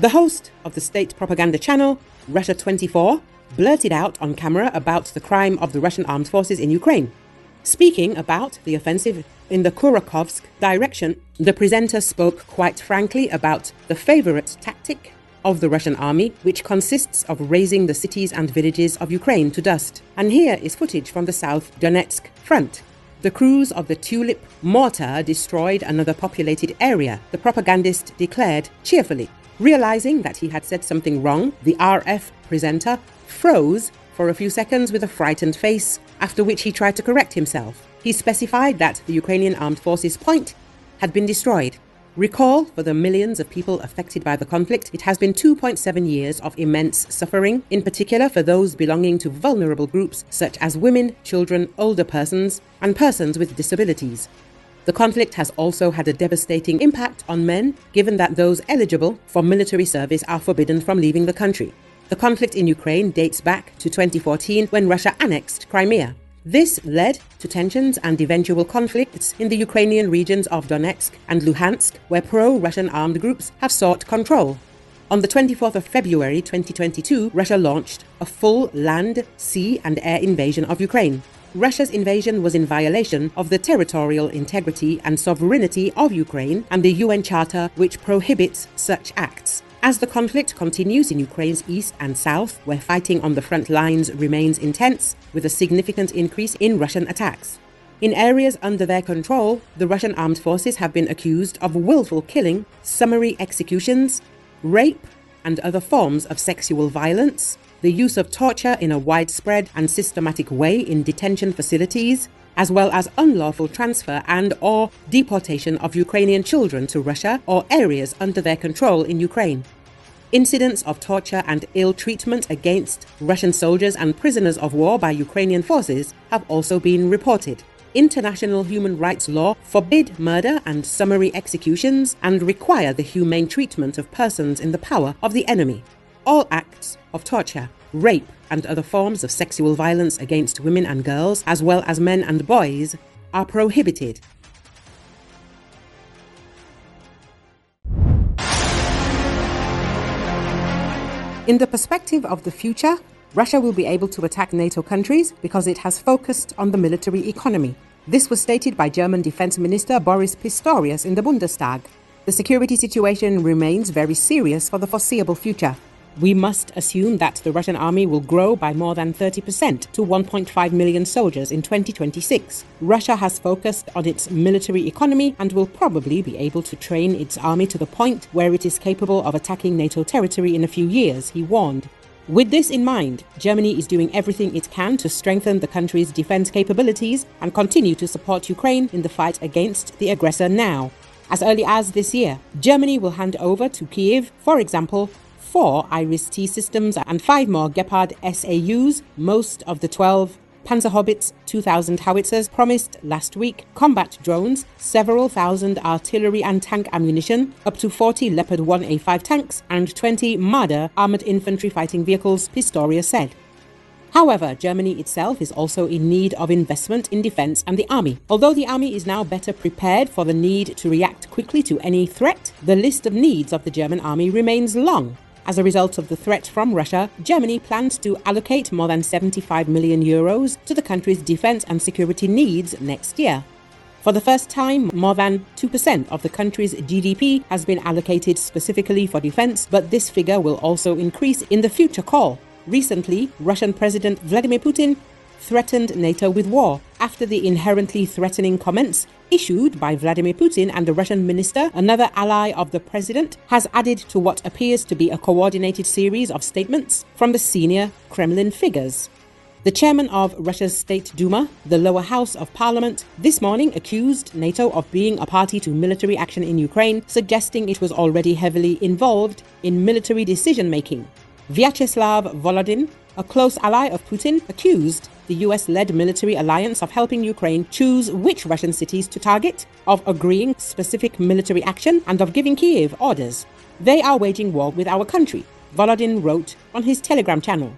The host of the state propaganda channel, Russia 24, blurted out on camera about the crime of the Russian armed forces in Ukraine. Speaking about the offensive in the Kurakhovsk direction, the presenter spoke quite frankly about the favorite tactic of the Russian army, which consists of razing the cities and villages of Ukraine to dust. And here is footage from the South Donetsk front. The crews of the Tulip Mortar destroyed another populated area, the propagandist declared cheerfully. Realizing that he had said something wrong, the RF presenter froze for a few seconds with a frightened face, after which he tried to correct himself. He specified that the Ukrainian armed forces' point had been destroyed. Recall, for the millions of people affected by the conflict, it has been 2.7 years of immense suffering, in particular for those belonging to vulnerable groups such as women, children, older persons, and persons with disabilities. The conflict has also had a devastating impact on men, given that those eligible for military service are forbidden from leaving the country. The conflict in Ukraine dates back to 2014, when Russia annexed Crimea. This led to tensions and eventual conflicts in the Ukrainian regions of Donetsk and Luhansk, where pro-Russian armed groups have sought control. On the 24th of February 2022, Russia launched a full land, sea and air invasion of Ukraine. Russia's invasion was in violation of the territorial integrity and sovereignty of Ukraine and the UN Charter, which prohibits such acts. As the conflict continues in Ukraine's east and south, where fighting on the front lines remains intense, with a significant increase in Russian attacks. In areas under their control, the Russian armed forces have been accused of willful killing, summary executions, rape, and other forms of sexual violence, the use of torture in a widespread and systematic way in detention facilities, as well as unlawful transfer and/or deportation of Ukrainian children to Russia or areas under their control in Ukraine. Incidents of torture and ill treatment against Russian soldiers and prisoners of war by Ukrainian forces have also been reported. International human rights law forbid murder and summary executions and require the humane treatment of persons in the power of the enemy. All acts of torture, rape, and other forms of sexual violence against women and girls, as well as men and boys, are prohibited. In the perspective of the future, Russia will be able to attack NATO countries because it has focused on the military economy. This was stated by German Defense Minister Boris Pistorius in the Bundestag. The security situation remains very serious for the foreseeable future. We must assume that the Russian army will grow by more than 30% to 1.5 million soldiers in 2026. Russia has focused on its military economy and will probably be able to train its army to the point where it is capable of attacking NATO territory in a few years, he warned. With this in mind, Germany is doing everything it can to strengthen the country's defense capabilities and continue to support Ukraine in the fight against the aggressor now. As early as this year, Germany will hand over to Kyiv, for example, 4 Iris T-Systems and 5 more Gepard SAUs, most of the 12 Panzerhaubits 2000 howitzers promised last week, combat drones, several thousand artillery and tank ammunition, up to 40 Leopard 1A5 tanks and 20 Marder armoured infantry fighting vehicles, Pistorius said. However, Germany itself is also in need of investment in defense and the army. Although the army is now better prepared for the need to react quickly to any threat, the list of needs of the German army remains long. As a result of the threat from Russia, Germany plans to allocate more than €75 million to the country's defense and security needs next year. For the first time, more than 2% of the country's GDP has been allocated specifically for defense, but this figure will also increase in the future call. Recently, Russian President Vladimir Putin threatened NATO with war after the inherently threatening comments issued by Vladimir Putin and the Russian minister, another ally of the president, has added to what appears to be a coordinated series of statements from the senior Kremlin figures. The chairman of Russia's State Duma, the lower house of parliament, this morning accused NATO of being a party to military action in Ukraine, suggesting it was already heavily involved in military decision-making. Vyacheslav Volodin, a close ally of Putin, accused the US-led military alliance of helping Ukraine choose which Russian cities to target, of agreeing specific military action, and of giving Kyiv orders. "They are waging war with our country," Volodin wrote on his Telegram channel.